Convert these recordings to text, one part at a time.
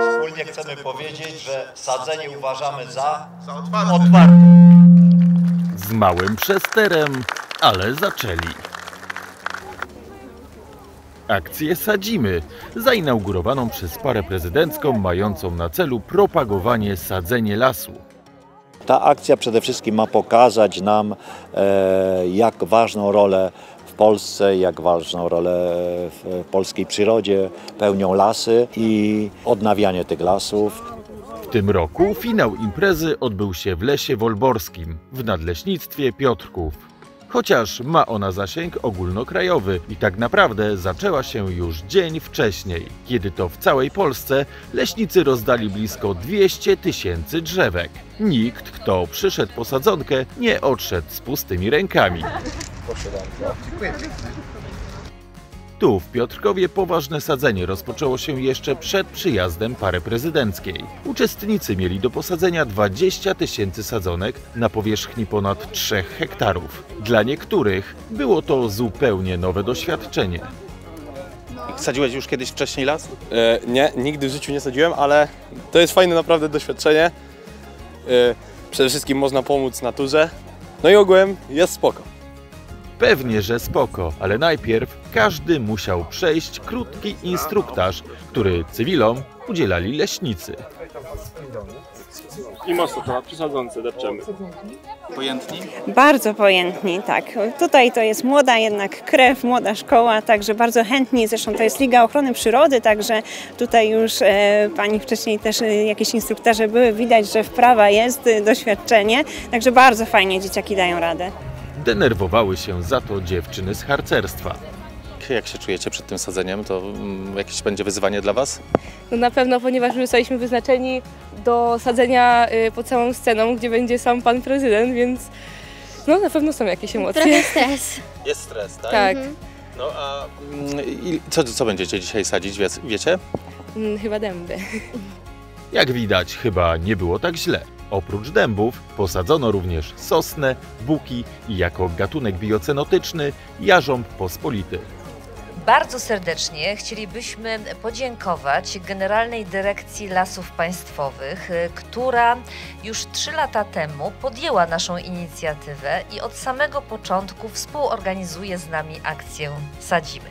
Wspólnie chcemy powiedzieć, że sadzenie uważamy za otwarte. Z małym przesterem, ale zaczęli. Akcję Sadzimy, zainaugurowaną przez parę prezydencką, mającą na celu propagowanie sadzenia lasu. Ta akcja przede wszystkim ma pokazać nam, jak ważną rolę w Polsce, jak ważną rolę w polskiej przyrodzie pełnią lasy i odnawianie tych lasów. W tym roku finał imprezy odbył się w Lesie Wolborskim, w Nadleśnictwie Piotrków. Chociaż ma ona zasięg ogólnokrajowy i tak naprawdę zaczęła się już dzień wcześniej, kiedy to w całej Polsce leśnicy rozdali blisko 200 000 drzewek. Nikt, kto przyszedł po sadzonkę, nie odszedł z pustymi rękami. Proszę bardzo. Dziękuję. Tu w Piotrkowie poważne sadzenie rozpoczęło się jeszcze przed przyjazdem pary prezydenckiej. Uczestnicy mieli do posadzenia 20 000 sadzonek na powierzchni ponad 3 hektarów. Dla niektórych było to zupełnie nowe doświadczenie. Sadziłeś już kiedyś wcześniej las? Nie, nigdy w życiu nie sadziłem, ale to jest fajne naprawdę doświadczenie. Przede wszystkim można pomóc naturze, no i ogółem jest spoko. Pewnie, że spoko, ale najpierw każdy musiał przejść krótki instruktaż, który cywilom udzielali leśnicy. I mocno to przy sadzonce depczemy. Pojętni? Bardzo pojętni, tak. Tutaj to jest młoda jednak krew, młoda szkoła, także bardzo chętni. Zresztą to jest Liga Ochrony Przyrody, także tutaj już pani wcześniej też jakieś instruktaże były. Widać, że wprawa jest, doświadczenie, także bardzo fajnie dzieciaki dają radę. Denerwowały się za to dziewczyny z harcerstwa. Jak się czujecie przed tym sadzeniem? To jakieś będzie wyzwanie dla was? No na pewno, ponieważ my zostaliśmy wyznaczeni do sadzenia pod całą sceną, gdzie będzie sam pan prezydent, więc no na pewno są jakieś emocje. Trochę stres. Jest stres, tak? Tak. Mhm. No a co będziecie dzisiaj sadzić, wiecie? Chyba dęby. Jak widać, chyba nie było tak źle. Oprócz dębów posadzono również sosnę, buki i jako gatunek biocenotyczny jarząb pospolity. Bardzo serdecznie chcielibyśmy podziękować Generalnej Dyrekcji Lasów Państwowych, która już 3 lata temu podjęła naszą inicjatywę i od samego początku współorganizuje z nami akcję Sadzimy.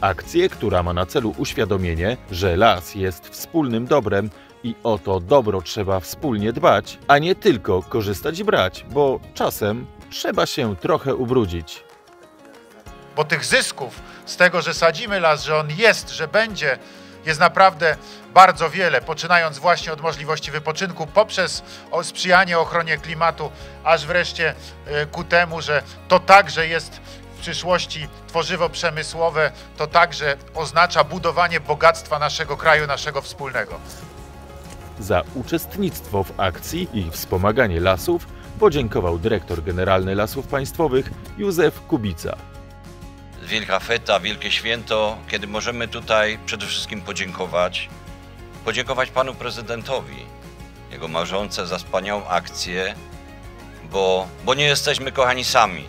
Akcję, która ma na celu uświadomienie, że las jest wspólnym dobrem, i o to dobro trzeba wspólnie dbać, a nie tylko korzystać i brać, bo czasem trzeba się trochę ubrudzić. Bo tych zysków z tego, że sadzimy las, że on jest, że będzie, jest naprawdę bardzo wiele, poczynając właśnie od możliwości wypoczynku, poprzez sprzyjanie ochronie klimatu, aż wreszcie ku temu, że to także jest w przyszłości tworzywo przemysłowe, to także oznacza budowanie bogactwa naszego kraju, naszego wspólnego. Za uczestnictwo w akcji i wspomaganie lasów podziękował dyrektor generalny Lasów Państwowych Józef Kubica. Wielka feta, wielkie święto, kiedy możemy tutaj przede wszystkim podziękować panu prezydentowi, jego małżonce za wspaniałą akcję, bo nie jesteśmy kochani sami.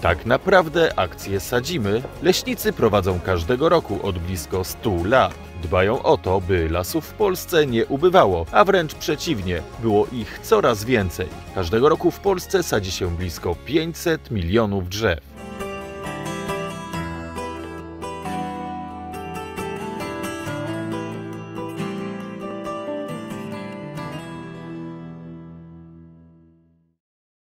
Tak naprawdę akcję Sadzimy leśnicy prowadzą każdego roku od blisko 100 lat. Dbają o to, by lasów w Polsce nie ubywało, a wręcz przeciwnie, było ich coraz więcej. Każdego roku w Polsce sadzi się blisko 500 milionów drzew.